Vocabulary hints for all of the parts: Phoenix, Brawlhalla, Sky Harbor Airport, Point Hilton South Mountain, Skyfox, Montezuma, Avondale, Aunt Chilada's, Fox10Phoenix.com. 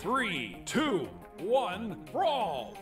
3, 2, 1, brawl!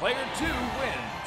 Player 2 wins.